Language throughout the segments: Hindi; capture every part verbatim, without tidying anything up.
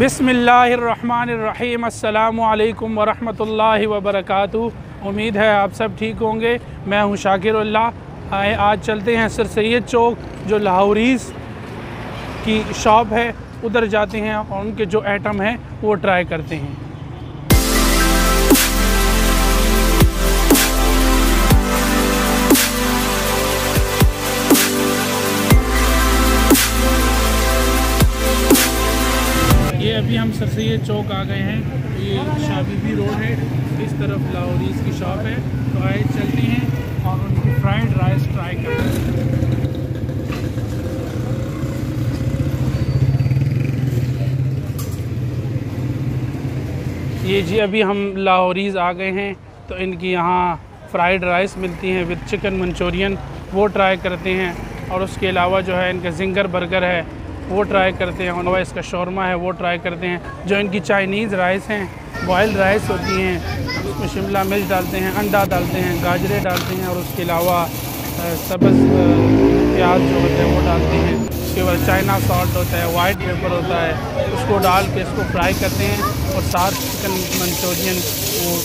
बिस्मिल्लाहिर्रहमानिर्रहीम अस्सलामु अलैकुम वरहमतुल्लाहि वबरकातुहू। उम्मीद है आप सब ठीक होंगे। मैं हूं शाकिरुल्लाह। आज चलते हैं सर सैयद चौक, जो लाहौरीज़ की शॉप है, उधर जाते हैं और उनके जो आइटम हैं वो ट्राई करते हैं। अभी हम सर सैयद चौक आ गए हैं। तो ये शाबीबी रोड है, इस तरफ लाहौरीज़ की शॉप है। तो आए चलते हैं और उनकी फ्राइड राइस ट्राई करते हैं। ये जी अभी हम लाहौरीज़ आ गए हैं, तो इनकी यहाँ फ्राइड राइस मिलती है विद चिकन मंचूरियन, वो ट्राई करते हैं। और उसके अलावा जो है इनका जिंगर बर्गर है वो ट्राई करते हैं, और इसका शौरमा है वो ट्राई करते हैं। जो इनकी चाइनीज़ राइस हैं, बॉयल्ड राइस होती हैं, उसमें शिमला मिर्च डालते हैं, अंडा डालते हैं, गाजरे डालते हैं, और उसके अलावा सब्ज़ प्याज जो होते हैं वो डालते हैं। उसके बाद चाइना सॉल्ट होता है, वाइट पेपर होता है, उसको डाल के इसको फ्राई करते हैं, और साथ चिकन मंचूरियन वो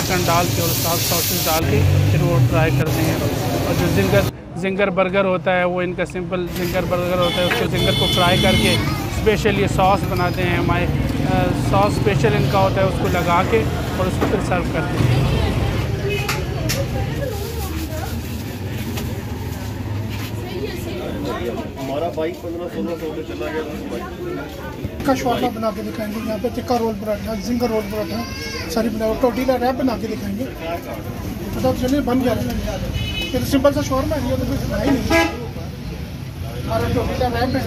चिकन डाल के और साथ सॉसेस डाल के फिर वो ट्राई करते हैं। और जो जिंगर जिंगर बर्गर होता है, वो इनका सिंपल जिंगर बर्गर होता है, उसको जिंगर को फ्राई करके स्पेशल ये सॉस बनाते हैं, हमारे सॉस स्पेशल इनका होता है, उसको लगा के और उसको फिर सर्व करते हैं। हमारा बाइक पंद्रह सोलह सौ पे चला गया। टिक्का शवारमा बना के दिखाएंगे, यहाँ पे tikka roll paratha, zinger roll paratha सारी बनाओ, टोटीला रैप बना के दिखाएंगे, पता चले बन गया। ये तो सिंपल सा शोरमा है, ये तो कुछ नहीं है, और तो भी रैप है।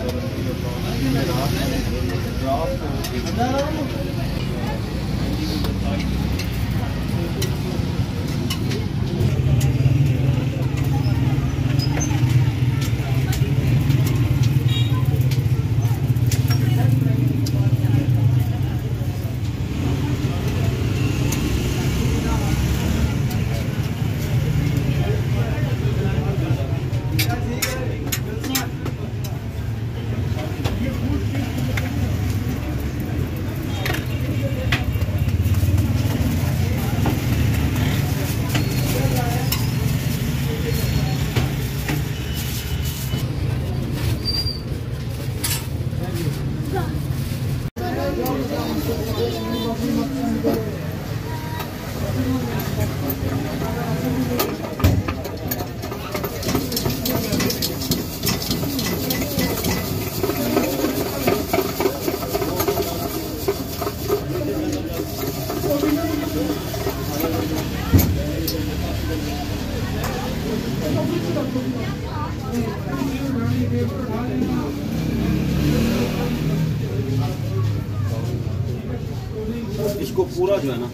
इसको पूरा जो है ना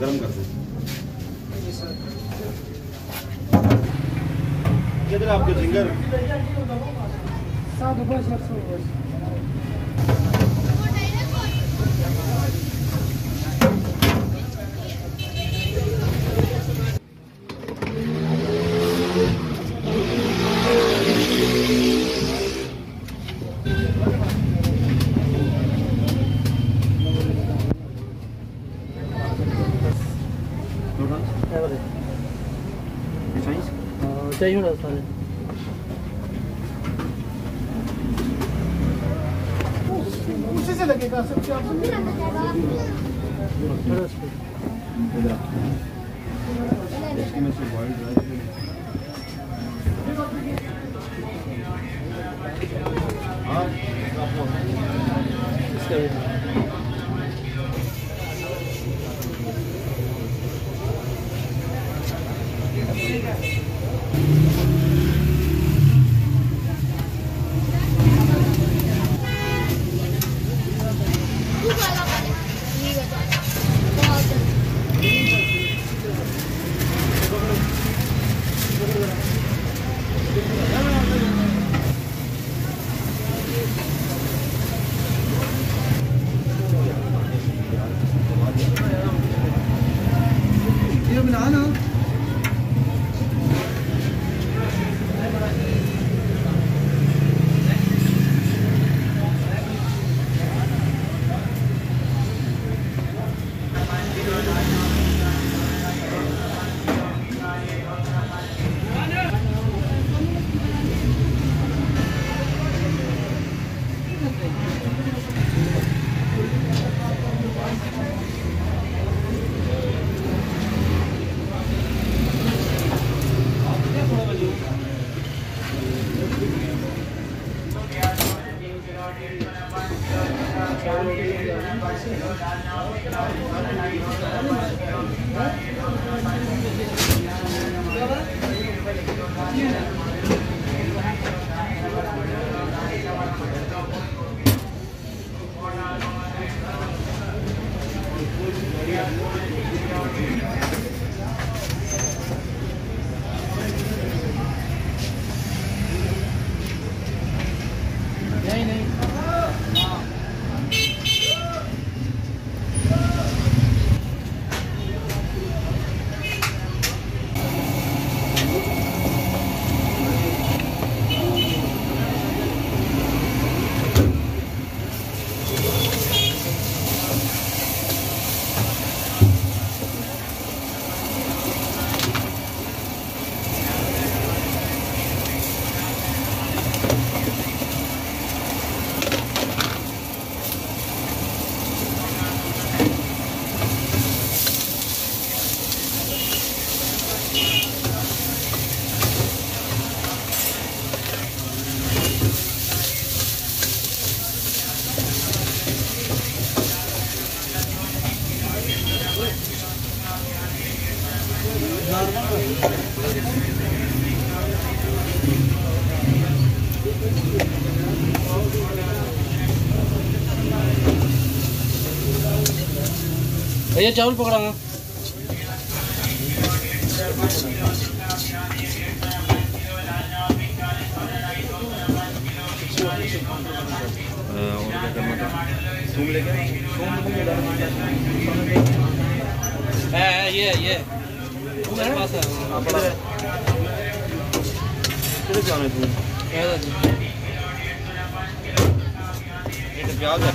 गरम कर दें। आपके जिंगर चाहिए सारे उसी से लगेगा सब। क्या ये बना ना। भैया चावल पकड़ा ना। ये ये पास है प्याज है।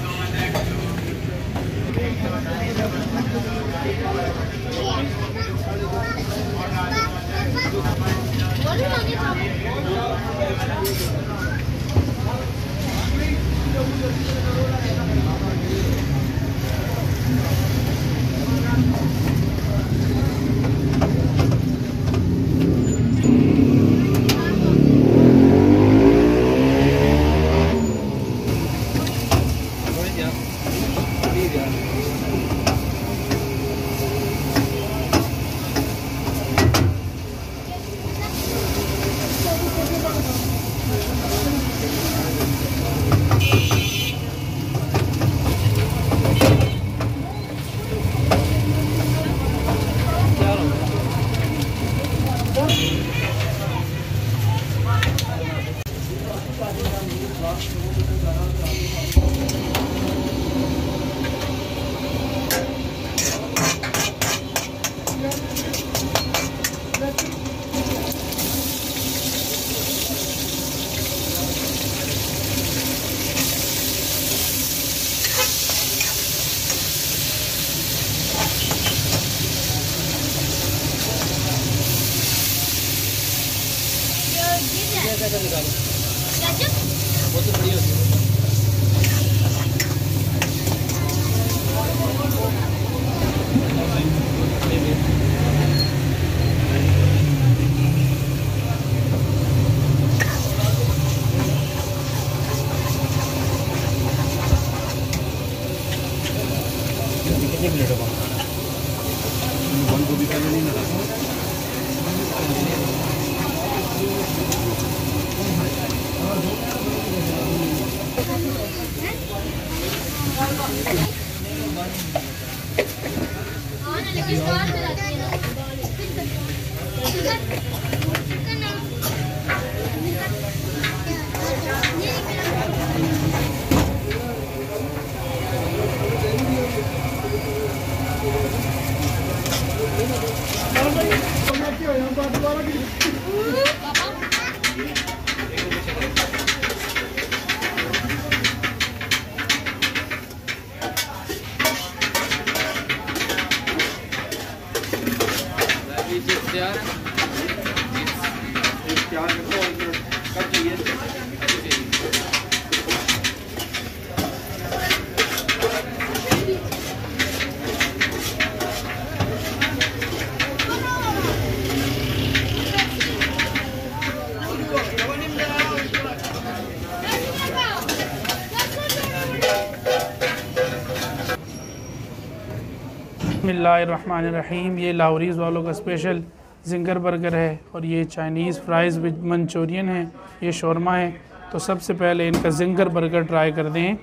बिस्मिल्लाहिर्रहमानिर्रहीम। ये लाहौरीज़ वालों का स्पेशल जिंगर बर्गर है और ये चाइनीज़ फ्राइज़ विद मंचूरियन है, ये शौरमा है। तो सबसे पहले इनका जिंगर बर्गर ट्राई कर दें।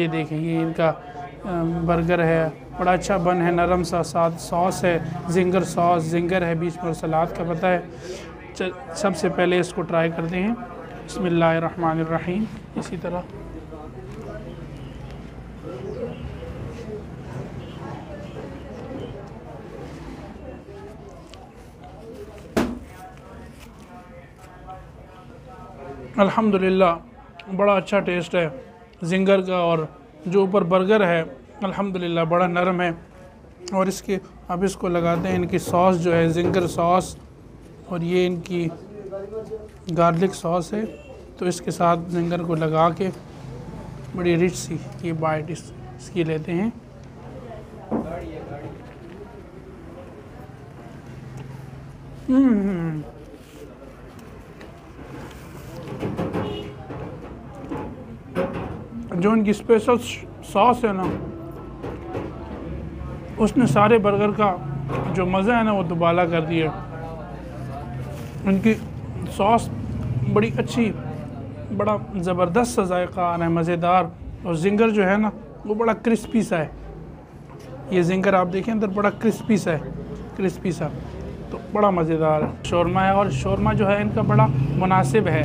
ये देखें, ये इनका बर्गर है, बड़ा अच्छा बन है, नरम सा साथ सॉस है, जिंगर सॉस जिंगर है, बीच में सलाद का पता है। सबसे पहले इसको ट्राई कर दें। बिस्मिल्लाहिर्रहमानिर्रहीम। इसी तरह अल्हम्दुलिल्लाह बड़ा अच्छा टेस्ट है जिंगर का, और जो ऊपर बर्गर है अल्हम्दुलिल्लाह बड़ा नरम है। और इसके अब इसको लगाते हैं, इनकी सॉस जो है जिंगर सॉस, और ये इनकी गार्लिक सॉस है। तो इसके साथ जिंगर को लगा के बड़ी रिच सी ये बाइट इस, इसकी लेते हैं। जो इनकी स्पेशल सॉस है ना, उसने सारे बर्गर का जो मज़ा है ना वो दुबाला कर दिया। उनकी सॉस बड़ी अच्छी, बड़ा ज़बरदस्त सा जायका आ रहा है, मज़ेदार। और जिंगर जो है ना वो बड़ा क्रिस्पी सा है, ये जिंगर आप देखें अंदर बड़ा क्रिस्पी सा है, क्रिस्पी सा, तो बड़ा मज़ेदार शौरमा है। और शौरमा जो है इनका बड़ा मुनासिब है,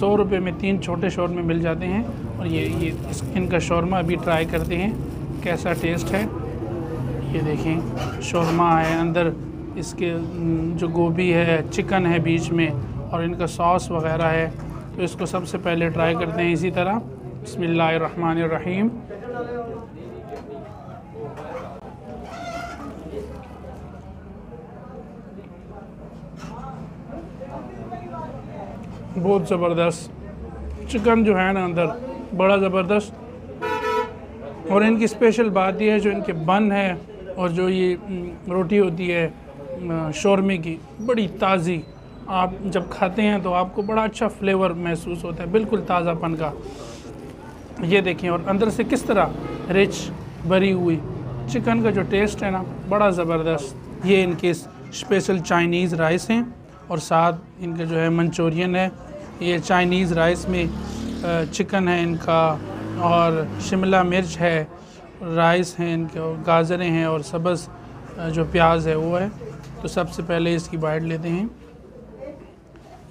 सौ रुपये में तीन छोटे शौरमे मिल जाते हैं। और ये ये इनका शौरमा अभी ट्राई करते हैं कैसा टेस्ट है। ये देखें शौरमा है, अंदर इसके जो गोभी है, चिकन है बीच में, और इनका सॉस वग़ैरह है। तो इसको सबसे पहले ट्राई करते हैं इसी तरह। बिस्मिल्लाहिर्रहमानिर्रहीम। बहुत ज़बरदस्त चिकन जो है ना अंदर, बड़ा ज़बरदस्त। और इनकी स्पेशल बात यह है जो इनके बन है और जो ये रोटी होती है शौरमे की, बड़ी ताज़ी, आप जब खाते हैं तो आपको बड़ा अच्छा फ्लेवर महसूस होता है, बिल्कुल ताज़ापन का। ये देखें और अंदर से किस तरह रिच भरी हुई चिकन का जो टेस्ट है ना, बड़ा ज़बरदस्त। ये इनके स्पेशल चाइनीज़ राइस हैं और साथ इनका जो है मंचूरियन है। ये चाइनीज़ राइस में चिकन है इनका, और शिमला मिर्च है, राइस हैं इनके, गाजरें हैं, और सब्ज़ जो प्याज है वो है। तो सबसे पहले इसकी बाइट लेते हैं।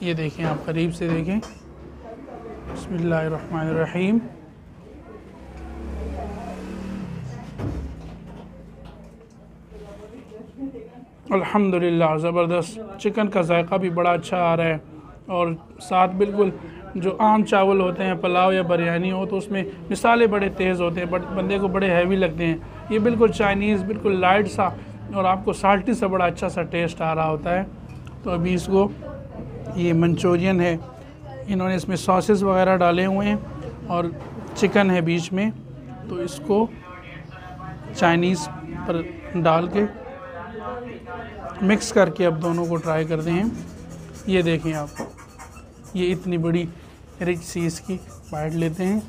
ये देखें आप करीब से देखें। बिस्मिल्लाहिर्रहमानिर्रहीम। अल्हम्दुलिल्लाह ज़बरदस्त, चिकन का जायका भी बड़ा अच्छा आ रहा है। और साथ बिल्कुल जो आम चावल होते हैं, पुलाव या बिरयानी हो, तो उसमें मिसाले बड़े तेज़ होते हैं, बट बंदे को बड़े हैवी लगते हैं। ये बिल्कुल चाइनीज़, बिल्कुल लाइट सा, और आपको साल्टी सा बड़ा अच्छा सा टेस्ट आ रहा होता है। तो अभी इसको, ये मंचूरियन है, इन्होंने इसमें सॉसेस वगैरह डाले हुए हैं, और चिकन है बीच में, तो इसको चाइनीज़ पर डाल के मिक्स करके अब दोनों को ट्राई करते हैं। ये देखें आप, ये इतनी बड़ी रिच सी इसकी बाइट लेते हैं।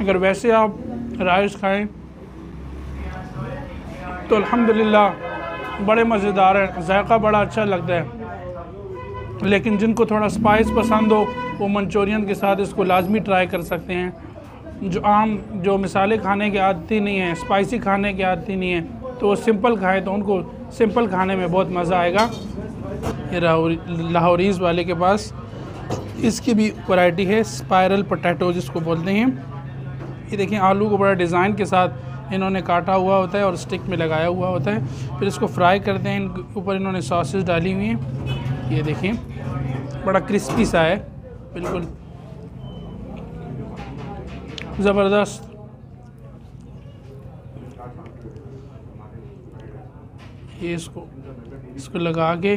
अगर वैसे आप राइस खाएं तो अल्हम्दुलिल्लाह बड़े मज़ेदार है, जायका बड़ा अच्छा लगता है। लेकिन जिनको थोड़ा स्पाइस पसंद हो वो मंचूरियन के साथ इसको लाजमी ट्राई कर सकते हैं। जो आम जो मिसाले खाने की आदती नहीं है, स्पाइसी खाने की आदती नहीं है, तो वो सिंपल खाएं तो उनको सिंपल खाने में बहुत मज़ा आएगा। ये लाहौरीज़ वाले के पास इसकी भी वैरायटी है, स्पाइरल पोटैटो जिसको बोलते हैं। ये देखें आलू को बड़ा डिज़ाइन के साथ इन्होंने काटा हुआ होता है और स्टिक में लगाया हुआ होता है। फिर इसको फ्राई करते हैं, इनके ऊपर इन्होंने सॉसेस डाली हुई हैं। ये देखें बड़ा क्रिस्पी सा है, बिल्कुल ज़बरदस्त। ये इसको इसको लगा के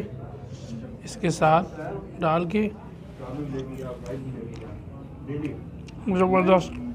इसके साथ डाल के ज़बरदस्त।